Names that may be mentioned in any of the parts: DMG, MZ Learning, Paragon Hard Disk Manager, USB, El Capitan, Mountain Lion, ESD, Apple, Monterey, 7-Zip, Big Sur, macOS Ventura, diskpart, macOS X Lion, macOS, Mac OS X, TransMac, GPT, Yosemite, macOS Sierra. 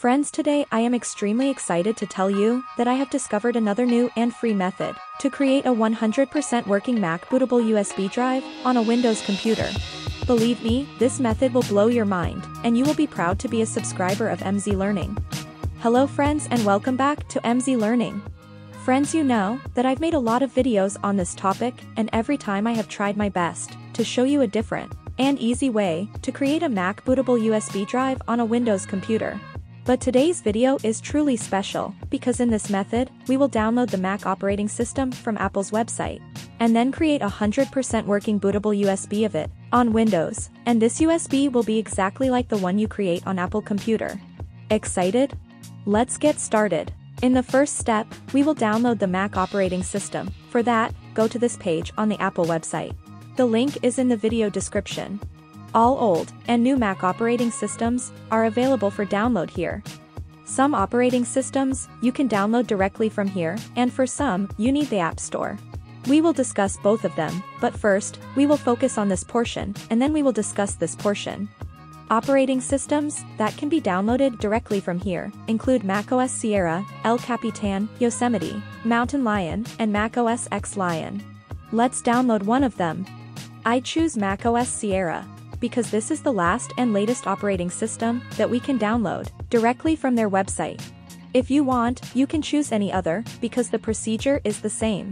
Friends, today I am extremely excited to tell you that I have discovered another new and free method to create a 100% working Mac bootable USB drive on a Windows computer. Believe me, this method will blow your mind, and you will be proud to be a subscriber of MZ Learning. Hello friends and welcome back to MZ Learning. Friends, you know that I've made a lot of videos on this topic, and every time I have tried my best to show you a different and easy way to create a Mac bootable USB drive on a Windows computer. But today's video is truly special, because in this method, we will download the Mac operating system from Apple's website, and then create 100% working bootable USB of it, on Windows, and this USB will be exactly like the one you create on Apple computer. Excited? Let's get started. In the first step, we will download the Mac operating system. For that, go to this page on the Apple website. The link is in the video description. All old and new Mac operating systems are available for download here. Some operating systems you can download directly from here, and for some, you need the App Store. We will discuss both of them, but first, we will focus on this portion, and then we will discuss this portion. Operating systems that can be downloaded directly from here include macOS Sierra, El Capitan, Yosemite, Mountain Lion, and macOS X Lion. Let's download one of them. I choose macOS Sierra, because this is the last and latest operating system that we can download directly from their website. If you want, you can choose any other, because the procedure is the same.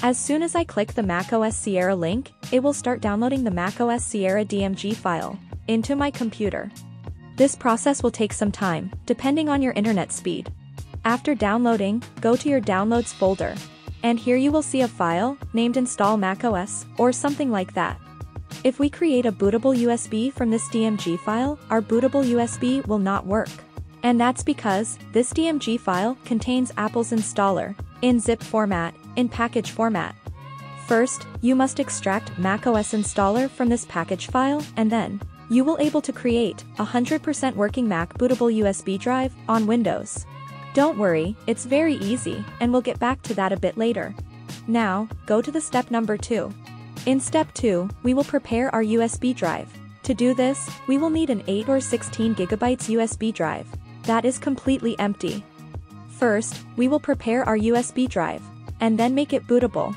As soon as I click the macOS Sierra link, it will start downloading the macOS Sierra DMG file into my computer. This process will take some time, depending on your internet speed. After downloading, go to your downloads folder, and here you will see a file named install macOS or something like that. If we create a bootable USB from this DMG file, our bootable USB will not work. And that's because this DMG file contains Apple's installer, in zip format, in package format. First, you must extract macOS installer from this package file, and then you will able to create a 100% working Mac bootable USB drive on Windows. Don't worry, it's very easy, and we'll get back to that a bit later. Now, go to the step number 2. In step 2, we will prepare our USB drive. To do this, we will need an 8 or 16 gigabytes USB drive that is completely empty. First, we will prepare our USB drive, and then make it bootable.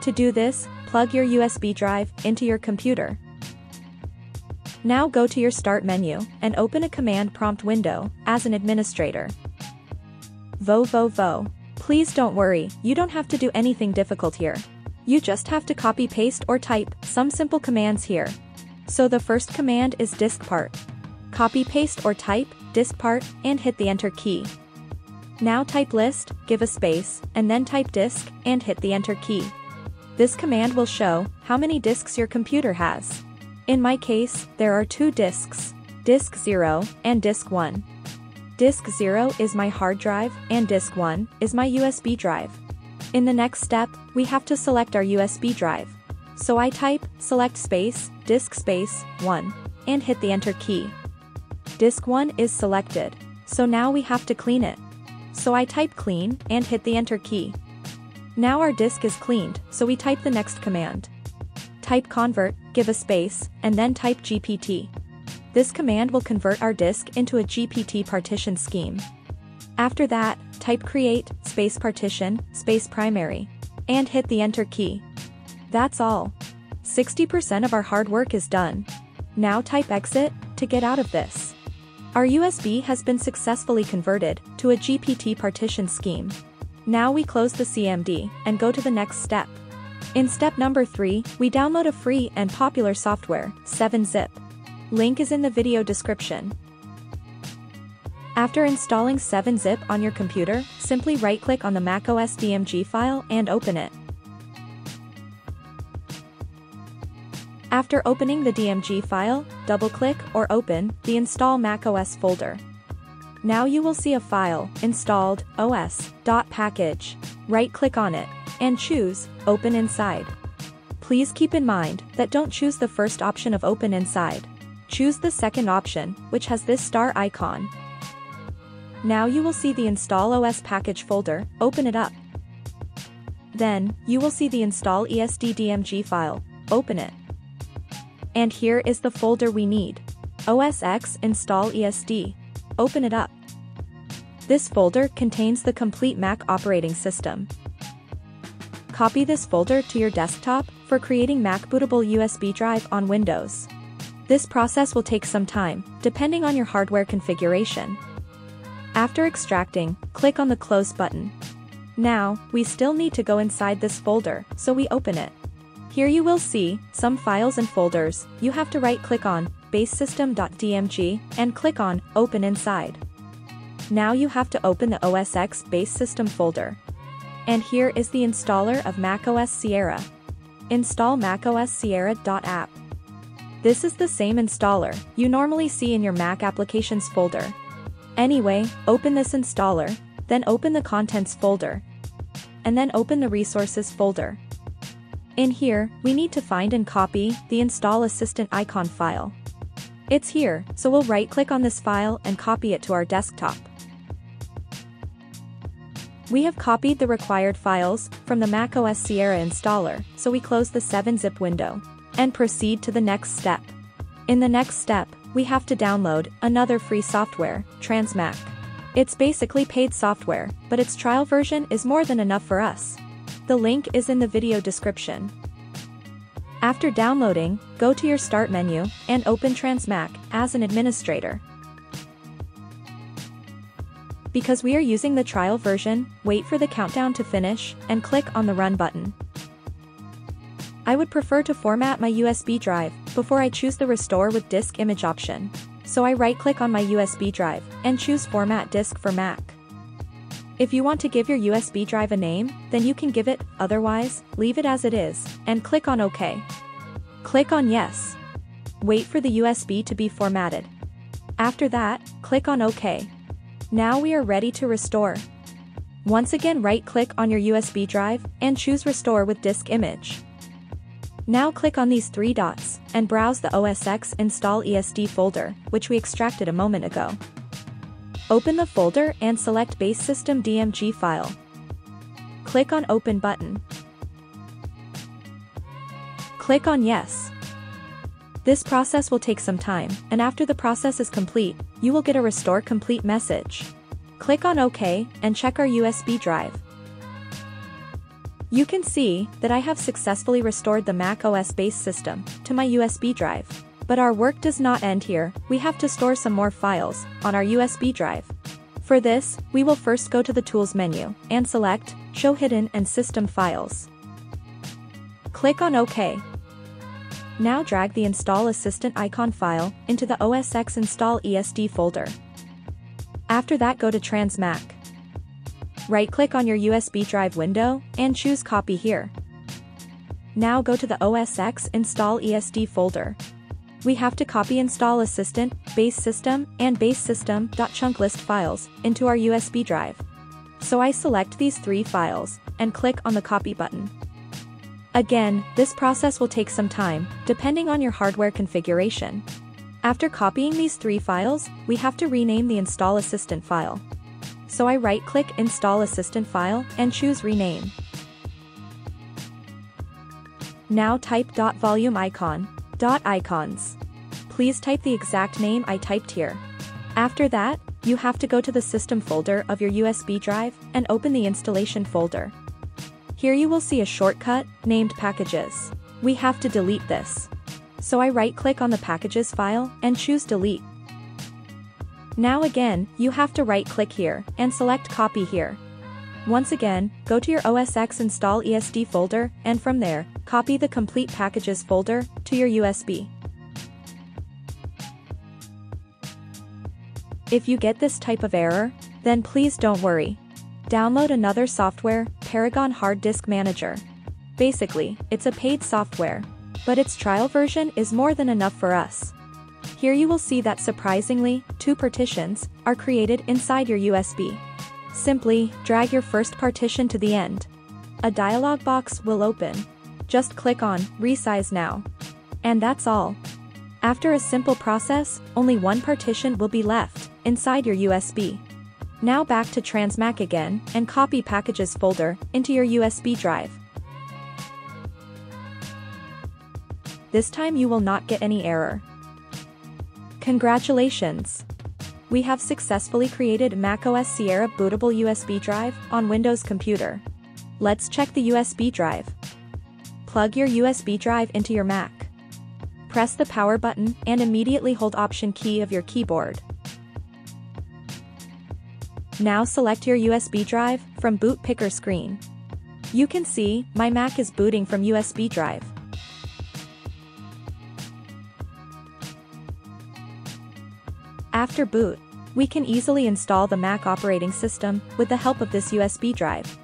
To do this, plug your USB drive into your computer. Now go to your Start menu, and open a command prompt window as an administrator. Please don't worry, you don't have to do anything difficult here. You just have to copy paste or type some simple commands here. So the first command is diskpart. Copy paste or type diskpart and hit the enter key. Now type list, give a space, and then type disk and hit the enter key. This command will show how many disks your computer has. In my case, there are two disks, disk 0 and disk 1. Disk 0 is my hard drive and disk 1 is my USB drive. In the next step, we have to select our USB drive. So I type, select space, disk space, 1, and hit the enter key. Disk 1 is selected, so now we have to clean it. So I type clean, and hit the enter key. Now our disk is cleaned, so we type the next command. Type convert, give a space, and then type GPT. This command will convert our disk into a GPT partition scheme. After that, type create, space partition, space primary, and hit the enter key. That's all. 60% of our hard work is done. Now type exit to get out of this. Our USB has been successfully converted to a GPT partition scheme. Now we close the CMD and go to the next step. In step number 3, we download a free and popular software, 7-Zip. Link is in the video description. After installing 7-Zip on your computer, simply right-click on the macOS DMG file and open it. After opening the DMG file, double-click or open the Install macOS folder. Now you will see a file, installed, os.package. Right-click on it, and choose, Open Inside. Please keep in mind that don't choose the first option of Open Inside. Choose the second option, which has this star icon. Now you will see the install OS package folder, open it up. Then, you will see the install ESD DMG file, open it. And here is the folder we need. OS X install ESD. Open it up. This folder contains the complete Mac operating system. Copy this folder to your desktop for creating Mac bootable USB drive on Windows. This process will take some time, depending on your hardware configuration. After extracting, click on the Close button. Now, we still need to go inside this folder, so we open it. Here you will see some files and folders. You have to right-click on basesystem.dmg and click on Open Inside. Now you have to open the OS X base system folder. And here is the installer of macOS Sierra. Install macOS Sierra.app. This is the same installer you normally see in your Mac applications folder. Anyway, open this installer, then open the contents folder, and then open the resources folder. In here, we need to find and copy the install assistant icon file. It's here, so we'll right-click on this file and copy it to our desktop. We have copied the required files from the macOS Sierra installer, so we close the 7-Zip window and proceed to the next step. In the next step, we have to download another free software, TransMac. It's basically paid software, but its trial version is more than enough for us. The link is in the video description. After downloading, go to your Start menu and open TransMac as an administrator. Because we are using the trial version, wait for the countdown to finish and click on the Run button. I would prefer to format my USB drive before I choose the Restore with Disk Image option, so I right-click on my USB drive and choose Format Disk for Mac. If you want to give your USB drive a name, then you can give it, otherwise, leave it as it is, and click on OK. Click on Yes. Wait for the USB to be formatted. After that, click on OK. Now we are ready to restore. Once again, right-click on your USB drive and choose Restore with Disk Image. Now click on these three dots and browse the OS X install ESD folder, which we extracted a moment ago. Open the folder and select base system DMG file. Click on Open button. Click on Yes. This process will take some time, and after the process is complete, you will get a Restore Complete message. Click on OK and check our USB drive. You can see that I have successfully restored the macOS base system to my USB drive. But our work does not end here. We have to store some more files on our USB drive. For this, we will first go to the Tools menu and select Show Hidden and System Files. Click on OK. Now drag the Install Assistant icon file into the OS X Install ESD folder. After that, go to TransMac. Right-click on your USB drive window and choose Copy Here. Now go to the OS X Install ESD folder. We have to copy Install Assistant, Base System, and Base System.chunklist files into our USB drive. So I select these three files and click on the Copy button. Again, this process will take some time, depending on your hardware configuration. After copying these three files, we have to rename the Install Assistant file. So I right-click Install Assistant file and choose Rename. Now type .volume icon. .icons. Please type the exact name I typed here. After that, you have to go to the system folder of your USB drive and open the installation folder. Here you will see a shortcut named Packages. We have to delete this. So I right-click on the Packages file and choose Delete. Now again, you have to right-click here and select Copy Here. Once again, go to your OS X Install ESD folder, and from there, copy the Complete Packages folder to your USB. If you get this type of error, then please don't worry. Download another software, Paragon Hard Disk Manager. Basically, it's a paid software, but its trial version is more than enough for us. Here you will see that surprisingly, two partitions are created inside your USB. Simply, drag your first partition to the end. A dialog box will open. Just click on Resize Now. And that's all. After a simple process, only one partition will be left inside your USB. Now back to TransMac again and copy Packages folder into your USB drive. This time you will not get any error. Congratulations! we have successfully created macOS Sierra bootable USB drive on Windows computer. Let's check the USB drive. Plug your USB drive into your Mac. Press the power button and immediately hold Option key of your keyboard. Now select your USB drive from boot picker screen. You can see, my Mac is booting from USB drive. After boot, we can easily install the Mac operating system with the help of this USB drive.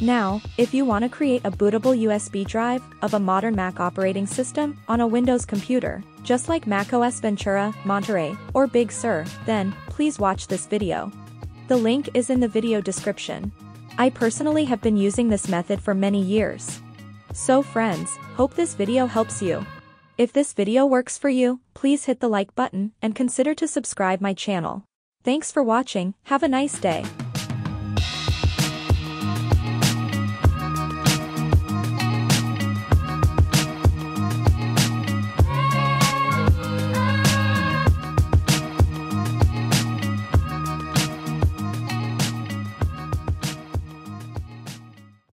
Now, if you want to create a bootable USB drive of a modern Mac operating system on a Windows computer, just like macOS Ventura, Monterey, or Big Sur, then, please watch this video. The link is in the video description. I personally have been using this method for many years. So friends, hope this video helps you. If this video works for you, please hit the like button and consider to subscribe my channel. Thanks for watching, have a nice day.